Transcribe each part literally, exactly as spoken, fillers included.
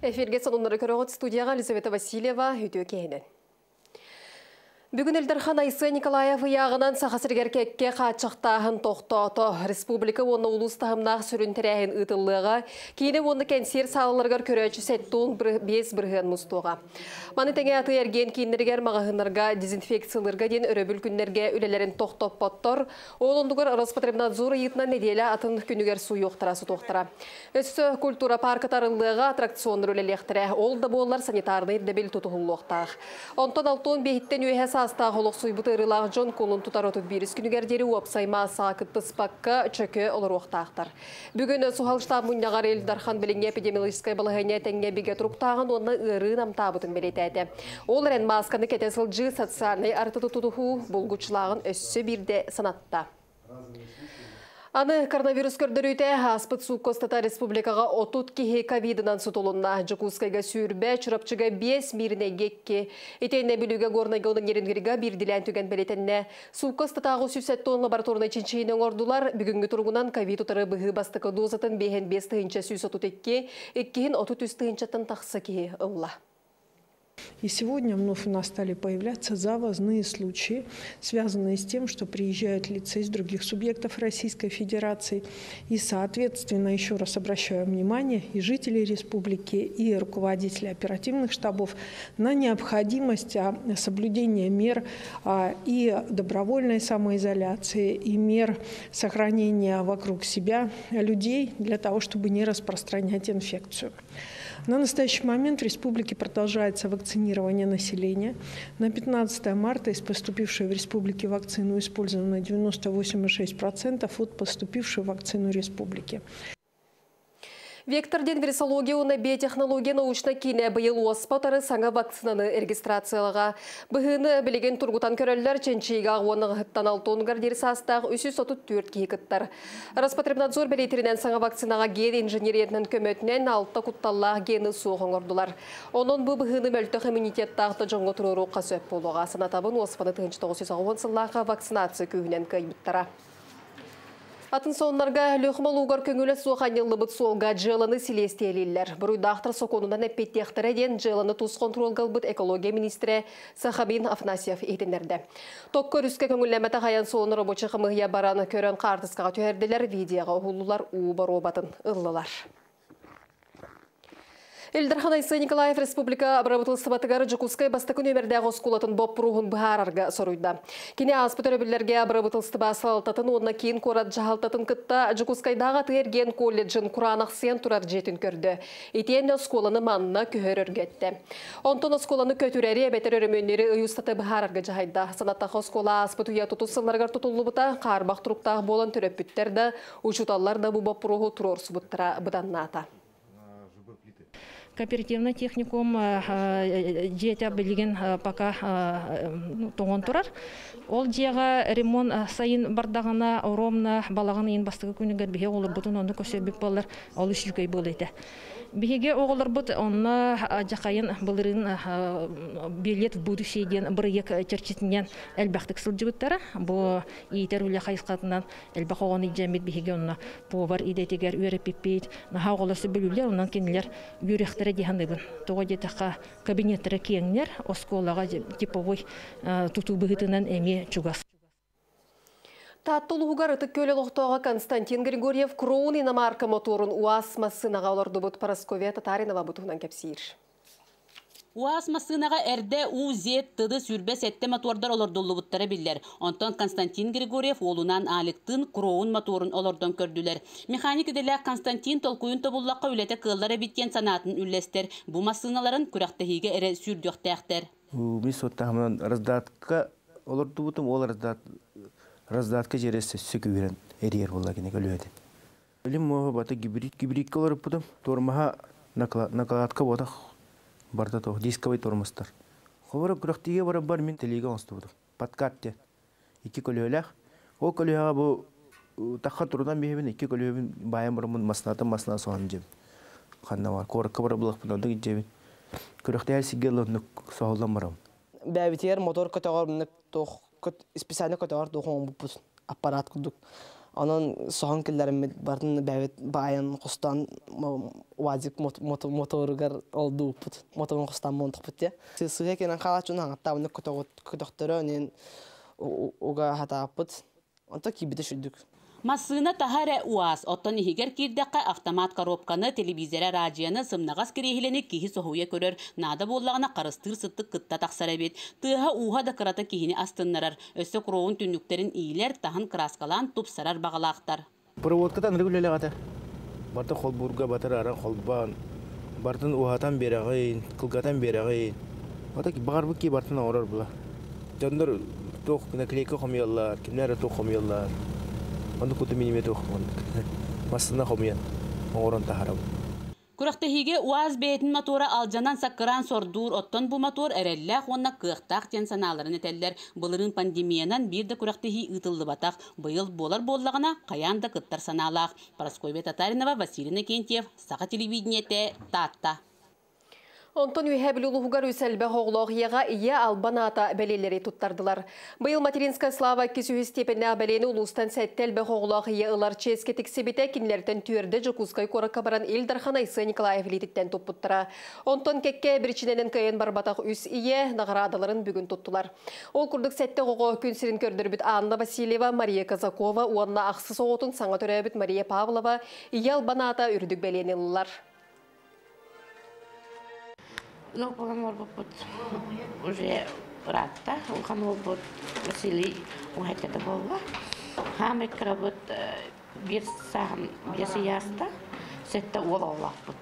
Эфирге сонунлары көрөгөт студияга Елизавета Васильева үтө кейнен. Бүгін Элдархан Айсы Николаев яғынан сақасыргеркекке қатшақтағын тоқтауты. Республика оны ұлыстағымнағы сүрінтерәйін ұтылығы, кейіне оны кәнсер салылырғыр көрәчі сәттуын бес бірген мұстуға. Маны тәңе аты ерген кейінергер мағағынарға, дезинфекциялырға ден өрөбіл күннерге үлелерін тоқтап баттыр. Ол ондығыр Роспотребнадзор етіна неделі атын күнігер су еқтарасы тоқтыра. Өсі культура паркы тарылығы аттракционыр үлелектірі. Ол да болар санитарный дәбел тұтығылы оқтақ. Онтан алтон бейттен өйәс Саста холок суйбытырылах Джон Кулун тутароту бирис күнігердері уапсайма саакыттыс пакка чөкі олар оқтақтар. Бүгін сухал штаб мұннағар Элдархан біліңе эпидемиологическай балығыне тәңе біге тұруқтағын оны ұрын амтабытын білетәді. Ол рән масканы кәтесілджі социальный артыты тұтуху бұлғучылағын өссі бірде санатта. Аны коронавирус көрдірүйті аспыт суққостата республикаға отут кейі ковидынан сұтылынна. Жықускайға сүйірбе, чұрапчыға бес миріне гекке. Етейіне білуге ғорнайға оның еренгеріға бірділен түген білетенне. Суққостатағы сүйсетті он лабораторны чинчейінің ордулар бүгінгі тұрғынан ковид ұтары бұғы бастықы дозатын бейін бес тұхынша сүйсетут екке, еккейін отут үс тұхыншаттан тақсы кейі ұлла. И сегодня вновь у нас стали появляться завозные случаи, связанные с тем, что приезжают лица из других субъектов Российской Федерации. И, соответственно, еще раз обращаю внимание и жителей республики, и руководителей оперативных штабов на необходимость соблюдения мер и добровольной самоизоляции, и мер сохранения вокруг себя людей для того, чтобы не распространять инфекцию. На настоящий момент в республике продолжается вакцинирование населения. На пятнадцатое марта из поступившей в республике вакцину использовано девяносто восемь и шесть десятых процента от поступившей вакцину республики. Вектор ден вирусология на биотехнология научна кине быйыл оспатары саңа вакцинаны регистрациялыға. Бұғыны білеген тұрғытан көрелер ченчейға ғуаның ғыттан алтон ғардер састағы үсі сотут төрт кейкіттар. Роспотребнадзор білетерінен саңа вакцинаға ген инженериетінің көмөтінен алтта құтталлағы гені суғын ордылар. Оның бұғыны мөлтіқ иммунитет тақты жоңғы тұрыру қасөп болуға. Санатабын оспаны тығыншы вакцинация көйінен көйбіттара. Атын сонларға Лехмал Угар көңілі соған елібіт солға джеланы селестелелер. Бұруй дақтыр соқонынан әппеттектірі ден джеланы тұз контролғал бұд экология министрі Сахабин Афнасьев етінерді. Токқа рүске көңілләмәті ғаян соңын робочы қымығия бараны көрін қартысқаға түйерделер видеоға ұғылылар ұба робатын ұлылар. Элдархан Айсы Николаев республика обработылысы батыгары Жукускай бастакы нөмердегі оскулатын боп бұруғын бұғарарға соруйда. Кене аспыт өребілерге обработылысты басылалтатын, онына кейін корат жағалтатын кытта Жукускайдағы түйерген колледжін құранақ сен тұрар жетін көрді. Етен оскуланы манына көхер өргетті. Онтон оскуланы көтүрәрі әбетер өрімөнері ұйыстаты бұғарарға жағайда. Санаттағы оскула аспыт ұя тұтысыларға тұтылы бұта, қарбақ тұруқтағы болан түріп бүттерді, ұшыталар да бұба бұруғы тұрорсы бұттыра бұданната. Кооперативный техникум дети билген пока тогон турар. Ол жега ремонт сайын бардагына оромна балагын ин бастыгы күнүгө беге олор бутун онду көсөбүп балдар ал үшүкөй болду эте. Беге оголор бут онна жакайын былырын билет в будущее ден бирек чертитинен элбактык сылжыбыттары. Бу итерүлө кайскатынан элбакогоны жамит беге онна повар идетигер үреппейт. Наха оголосу билүлөр ондан кенилер үрөктөр дегенде тогодетака кабинеттер кеңнер осколага типовой тутубыгытынан эми чугас. Таттулугар ытык көлөлөктөгө Константин Григорьев Кроун иномарка моторун УАЗ массынага олорду бут Парасковия Татаринова бутунан кепсир. УАЗ массынага эрде УЗ тыды сүрбес этте мотордар олордуллу буттары биллер. Онтон Константин Григорьев олунан алыктын Кроун моторун олордон көрдүлөр. Механик деле Константин толкуйун тобуллакка үлете кыллары биттен санатын үллестер. Бу массыналарын күрактыгиге эре сүрдөктөктөр. Мис оттаман раздатка олорду бутум ол раздат раздатка жересе сүкүрөн эрер боллагене көлөдү. Билим мого бата гибрид гибрид колоруп бутум тормага накладка бодох. Барда тох дисковый тормозтар. Ховора күрактиге бара бар мен телегонсты буду. Подкатте. Ики көлөлөх. О көлөга бу такка турдан бебин ики көлөбүн байым бурмун маснаты масна соан жеп. Канда бар корка бара булак бундагы жеп. Күрактиге сигелонук саалламарам. Бабитер мотор котогор нук тох кот специально котогор дохом бупус аппарат кудук. Анан сохан киллерим бардын бәвет баян кустан вазик моторгар алды упут. Моторын кустан монтук бутте. Сыга кенен халачуна аттабыны көтөктөрө нен уга хатапут. Онто кибиде шүдүк. Масына тахара уаз оттон хигер кирдакка автомат коробканы телевизора радионы сымнагас кирехлене кихи сохуя көрөр. Нада боллагына карыстыр сыттык кытта таксара бет. Тыга уха да карата кихини астыннарар. Өсө кроун түнүктөрүн ийилер тахан краскалан тупсарар багалактар. Проводкатан регулялегата. Барта холбурга батарара холбан. Бартын ухатан берагын, кылгатан берагын. Ата барбык ки бартына орор була. Жандар тох наклейка хомияллар, кимнер тох хомияллар. Он куда минимет ухван, масса хомьян, орон тахараб. Курахтахиге уаз бейтин мотора алжанан саккаран сордур оттон бу мотор эреллях онна кыхтах тен саналарын этеллер. Былырын пандемиянан бир да курахтахи ытылды батах, быйыл болар боллагына каян да кыттар саналах. Парасковья Татаринова, Василий Накентьев, Саха телевидениете, Татта. Онтон Юхебилулугар Юсельбе Хоглогьяга и Албаната Белилери туттардылар. Быйыл материнская слава кисюхи степенне абелени улустан сәттелбе Хоглогья ыларческе тексибите кинлерден түрде жукускай коракабаран Илдархана Исы Николаев лититтен туппуттара. Онтон кекке бирчиненен кайын барбатах үс ие наградаларын бүгін туттылар. Ол курдык сәтте кого күн сирин көрдірбіт Анна Васильева, Мария Казакова, уанна ақсы соғытын саңа төрәбіт Мария Павлова, ие Албаната үрдік белени ылар. Ну, потому что уже рада, потому что Василий уже это было, а мы крабут без сам без яста, сетта уловлах пот.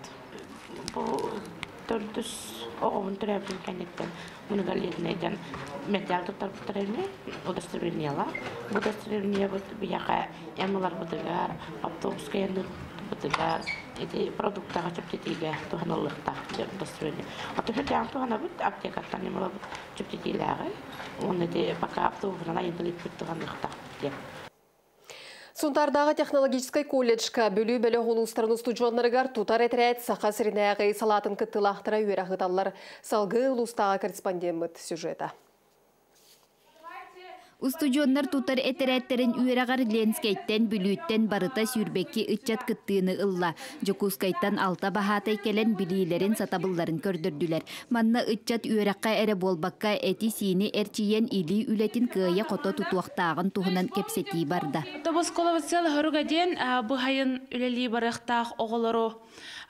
Только с огонь требует конечно, много лет не дан, металл тут требует, удостоверение ла, удостоверение вот бияка, я мало подгар, оптовская ну. Потому эти продукты, которые то она легта, доступны. А то что там то она будет аптека, там не могут чуть-чуть лягать. Он эти пока аптека, она идет то она легта. Сунтардага технологической колледжка бүлі бәлі ғолыстарыны студионларығар тұтар әтірәт сақа сірінәғи салатын кіттілақтыра үйрәғыталар. Салғы ғолыстаға корреспондент сюжеті. Устудионнар тутар этереттерин үйрагар ленскейттен бүлүйттен барыта сүрбекки ытчат кыттыыны ылла. Жокускайттан алта бахатай келен билийлерин сатабылларын көрдүрдүлер. Манна ытчат үйракка эре болбакка эти сини эрчиен или үлетин кыя кото тутуактагын туһунан кепсети барда. Тобосколовсел хоругаден буһайын үлели барыктах оголору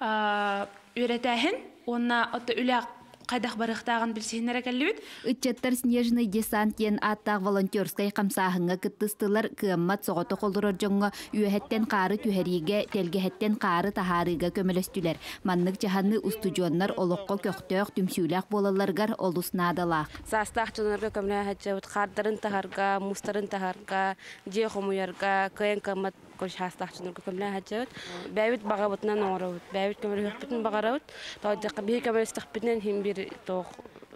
үйрөтөһүн, онна отто үлак Қайдақ барықтағын білсейінері кәлібіт. Үтчеттер Снежный десантен аттақ волонтерскай қамсағыңа күттістілер кыммат соғыты қолдырыр жоңы үйәттен қары түйәриге, телгіхеттен қары тахарыға көмілістілер. Маннық жағаны ұстудионлар олыққа көқтөк түмсілек болаларғар олысынадалақ. Састақ жыларға көмілі қардырын тахарға, мұстарын тахарға, де құмыярға, көйен қымат Кошастахчинурга кемле хәҗәт. Бәвит багабытнан орып, бәвит кемле хәптен багарып, таҗдык бер кемлестәк белән һәм бер тох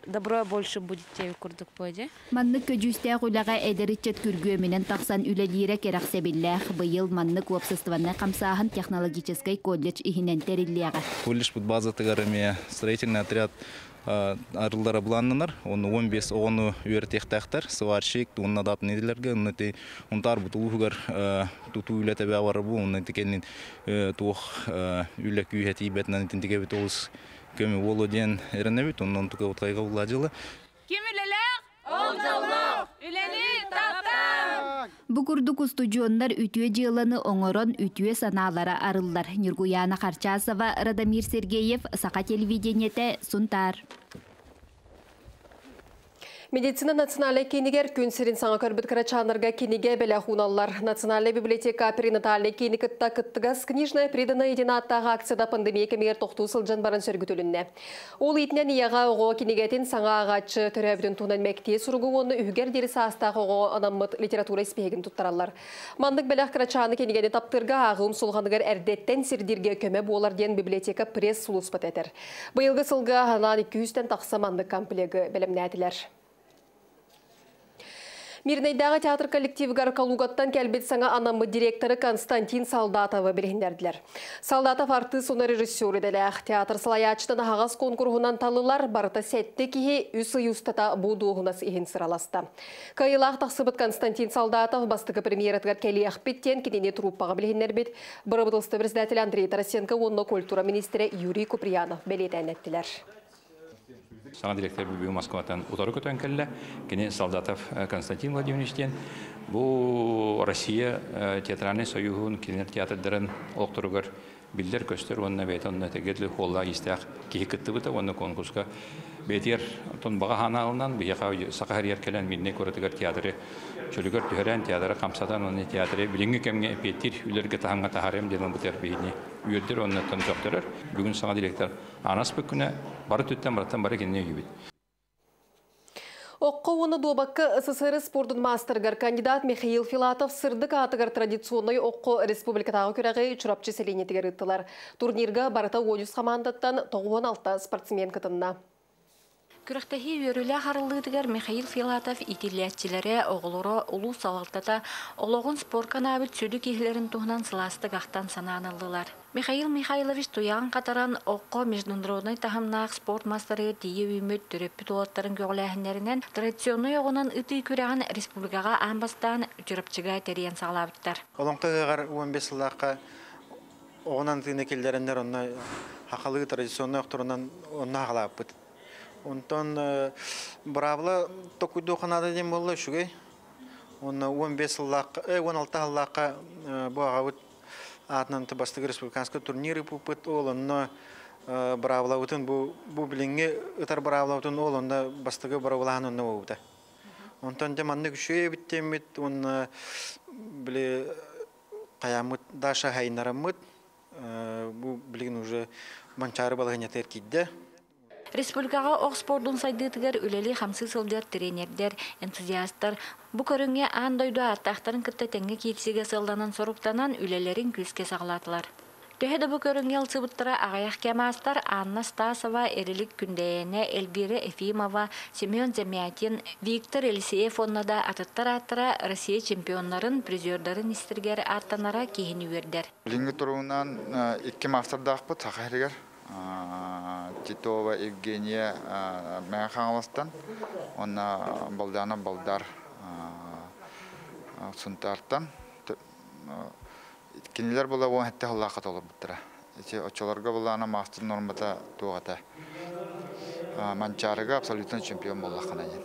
добро больше будет тев курдык пойде. Манны көҗүстә гылага әдәричәт күргүе менен тахсан үләлире керәксә билләх. Быел манны клубсызтыванны камсаһын технологический колледж иһенен терилләгә. Колледж бут база тәгәрәме, строительный отряд арылдары буланнар, он он бес оны үртек тактар, сварщик, онна дат неделерге, онна те онтар бутулугар туту үләтә бәвары бу, онна текенин тух үләк үһәти бәтнән тинтеге бит олс көме володен эренебит, оннан тука утайга уладыла. Кемелелек, олдаллау, үләли татам. Бу курдук студионнар үтүе жыланы оңорон үтүе саналары арылдар. Нургуяна Харчасова, Радомир Сергеев, Саха телевидениете, Сунтар. Медицина национальный кинигер күн сирин саңа көрбіт карачанырға киниге бәлі хуналар. Национальный библиотека перинатальный киник тақыттығас книжная предана единаттағы акцияда пандемия кемегер тоқту сылжан баран сөргітілінне. Ол етінен ияға оғо кинигетін саңа ағачы түрәбдің туынан мәкте сұрғы оны үгер дерісі астағы оғо анаммыт литература іспегін тұттаралар. Мандық бәлі карачаны кинигені таптырға ағым сұлғанығыр әрдеттен сердерге көмі болар ден библиотека пресс сұлыс пат әтір. Бұйылғы сылға анан екі жүзден тақсы мандық комплегі бәлімнәділер. Мирнайдағы театр коллективігар Калугаттан кәлбет саңа анамы директоры Константин Солдатова берендерділер. Солдатов арты соны режиссер еделек. Театр салаячтан ағаз конкурғынан талылар барыта сәтті кейі үсі юстата бұдуғынасы ехін сыраласты. Кайылақ тақсыбыт Константин Солдатов бастығы премьератығар кәлі әқпеттен кенене труппаға білгендер бет. Бұрабыдылысты біріздәтіл Андрей Тарасенко, онына культура министері Юрий Куприянов білетін әттілер. Сама директор был Москватан Утаруку Танкелле, Кенен Солдатов Константин Владимировичтен, был Россия театральный союз, Кенен театр Дерен Октуругар Билдер Костер, он на ветер, он на тегетле холла истях, кихикатывата, он на конкурска, ветер, он баганалнан, бияхау Сахарьер Келен, Мидне Куратигар театре, Чулигар Пихарен театра, Камсатан, он на театре, Билингикемне, Петир, Юлер Гетахамга Тахарем, Делан Бутер Бигни. Үйірдер оның әттен жоқтырыр. Бүгін саңа директор анас бүкіне бары төттен бараттан бары кеніне үйбейді. Оққа оны добаққы СССР спордың мастырғар кандидат Михаил Филатов сырдық атығар традиционный оққа республикатағы көрәғі үшірапчы селенетігер ұттылар. Турнирға барыта он жүз қамандаттан тоғыз он алты спортсмен қытынна. Күріқтәхи өрілі қарылығыдығар Михаил Филатов итилетчілері оғылыры ұлу салғылтата олығын споркан әбіл сөді кейлерін тұғынан сыласты қақтан сананылылар. Михаил Михайлович туян катаран оққа международный тахымнақ спорт мастары дейі өмет түріппі туаттарын көғіләхінлерінен традиционный оғынан үті көріған республикаға амбастан жүріпчіға терен сағылабыттар. Олонқығығар он бес ылаққа оғынан түйіне келдеріндер онына хақалығы традиционный оқтырынан онына ағылабыт. Онтан бұрабылы токуйды оқанады дем болы үшіге. Оны он алты ыллаққа бұғағауыт атынан табастығы республиканскы турниры бұпыт олынна бұрабыла өтін бұ білінге ұтар бұрабыла өтін олында бастығы бұрабылаған онына өті. Онтан жаманды күші өйбіттемет, оны біле қаямыт, даша хайынарымыт, бұ білігін ұжы манчары балығын етер кейді. Республикаға Окспордың сайдытығыр үлелі қамсыз ылдер, тренердер, энтузиастар. Бұ көріңе андойду аттақтарын күтті тәңгі кейтсеге сылданын соруптанан үлелерін күзке сағылатылар. Төһеді бұ көріңе ылсыбыттыра ағаяқ кемастар Анна Стасова, Эрелік Күндейене, Эльбира Эфимова, Семен Замятин, Виктор Елисеев оннада атыттар-аттыра Россия чемпионларын, призердарын істергер аттанара кейін үйердер. Лингі тұруынан екі мастардағы тақайрығар. Титова Евгения Механластан, он балдана балдар сунтартан. Кинилер была вон это халака толба бутра. Эти очоларга была она мастер нормата тугата. Манчарга абсолютно чемпион была ханадин.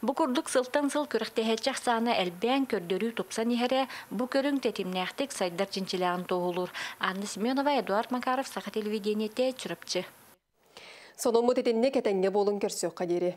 Букурдук сылтан сыл көріқтеге жақсаны әлбән көрдері тұпсан ехері бүкірің тәтімнәқтік сайдар жіншіләғін тоғылыр. Анна Семенова, Эдуард Макаров, Сақа телевидениеті жүріпчі. Соның мұтетенне кәтәнне болын көрсек қадері.